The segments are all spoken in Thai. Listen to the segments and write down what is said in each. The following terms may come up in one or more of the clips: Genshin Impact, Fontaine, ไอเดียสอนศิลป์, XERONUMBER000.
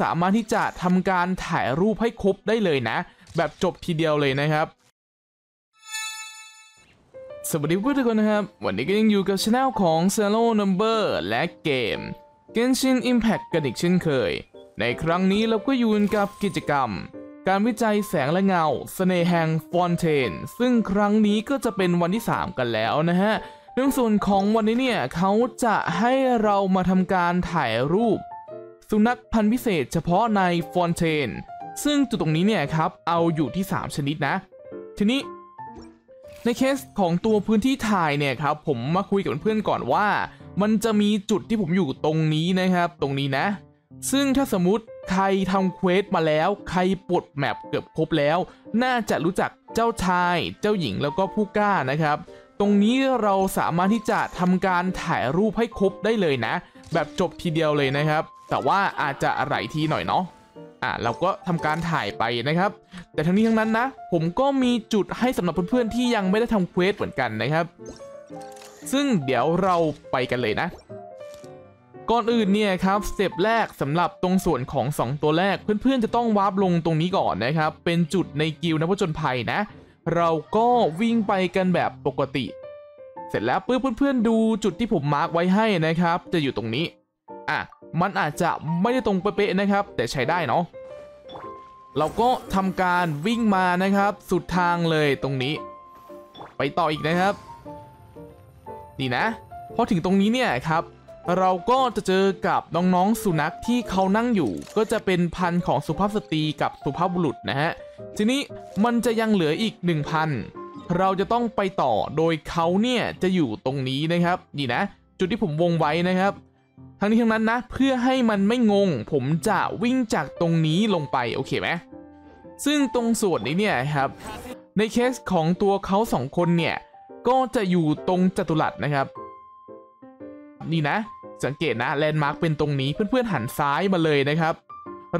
สามารถที่จะทำการถ่ายรูปให้ครบได้เลยนะแบบจบทีเดียวเลยนะครับสวัสดีทุกคนนะครับวันนี้ก็ยังอยู่กับช anel ของ XERONUMBER และเกม Genshin Impact กันอีกเช่นเคยในครั้งนี้เราก็อยู่กับกิจกรรมการวิจัยแสงและเงาเสน่ห์แห่งฟอนเทนซึ่งครั้งนี้ก็จะเป็นวันที่3กันแล้วนะฮะในส่วนของวันนี้เนี่ยเขาจะให้เรามาทำการถ่ายรูปสุนัขพันธุ์พิเศษเฉพาะในฟอนเทนซึ่งจุดตรงนี้เนี่ยครับเอาอยู่ที่3ชนิดนะทีนี้ในเคสของตัวพื้นที่ถ่ายเนี่ยครับผมมาคุยกับเพื่อนๆก่อนว่ามันจะมีจุดที่ผมอยู่ตรงนี้นะครับตรงนี้นะซึ่งถ้าสมมุติใครทำเควสมาแล้วใครปลดแมปเกือบครบแล้วน่าจะรู้จักเจ้าชายเจ้าหญิงแล้วก็ผู้กล้านะครับตรงนี้เราสามารถที่จะทำการถ่ายรูปให้ครบได้เลยนะแบบจบทีเดียวเลยนะครับแต่ว่าอาจจะหลายทีหน่อยเนาะเราก็ทำการถ่ายไปนะครับแต่ทั้งนี้ทั้งนั้นนะผมก็มีจุดให้สำหรับเพื่อนๆที่ยังไม่ได้ทำเควสเหมือนกันนะครับซึ่งเดี๋ยวเราไปกันเลยนะก่อนอื่นเนี่ยครับสเต็ปแรกสำหรับตรงส่วนของ2ตัวแรกเพื่อนๆจะต้องวาร์ปลงตรงนี้ก่อนนะครับเป็นจุดในกิลด์นักผจญภัยนะเราก็วิ่งไปกันแบบปกติเสร็จแล้วเพื่อนๆดูจุดที่ผมมาร์กไว้ให้นะครับจะอยู่ตรงนี้มันอาจจะไม่ได้ตรงเป๊ะๆนะครับแต่ใช้ได้เนาะเราก็ทำการวิ่งมานะครับสุดทางเลยตรงนี้ไปต่ออีกนะครับนี่นะพอถึงตรงนี้เนี่ยครับเราก็จะเจอกับน้องๆสุนัขที่เขานั่งอยู่ก็จะเป็นพันธุ์ของสุภาพสตรีกับสุภาพบุรุษนะฮะทีนี้มันจะยังเหลืออีก 1,000 เราจะต้องไปต่อโดยเขาเนี่ยจะอยู่ตรงนี้นะครับนี่นะจุดที่ผมวงไว้นะครับทั้งนี้ทั้งนั้นนะเพื่อให้มันไม่งงผมจะวิ่งจากตรงนี้ลงไปโอเคไหมซึ่งตรงส่วนนี้เนี่ยครับในเคสของตัวเขา2คนเนี่ยก็จะอยู่ตรงจัตุรัสนะครับนี่นะสังเกตนะแลนด์มาร์คเป็นตรงนี้เพื่อนๆหันซ้ายมาเลยนะครับ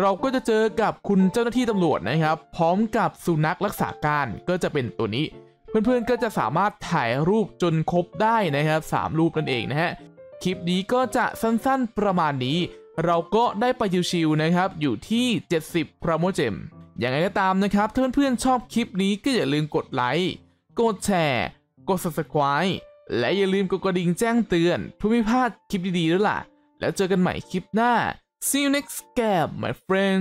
เราก็จะเจอกับคุณเจ้าหน้าที่ตำรวจนะครับพร้อมกับสุนัขรักษาการก็จะเป็นตัวนี้เพื่อนๆก็จะสามารถถ่ายรูปจนครบได้นะครับ3รูปนั่นเองนะฮะคลิปนี้ก็จะสั้นๆประมาณนี้เราก็ได้ไปชิวๆนะครับอยู่ที่70 promo gem อย่างไรก็ตามนะครับถ้าเพื่อนๆชอบคลิปนี้ก็อย่าลืมกดไลค์กดแชร์กด subscribeและอย่าลืมกดกระดิ่งแจ้งเตือนเพื่อไม่พลาดคลิปดีๆด้วยล่ะแล้วเจอกันใหม่คลิปหน้า See you next game my friend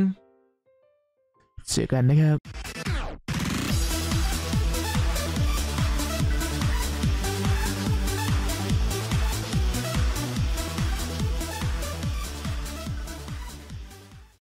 เจอกันนะครับ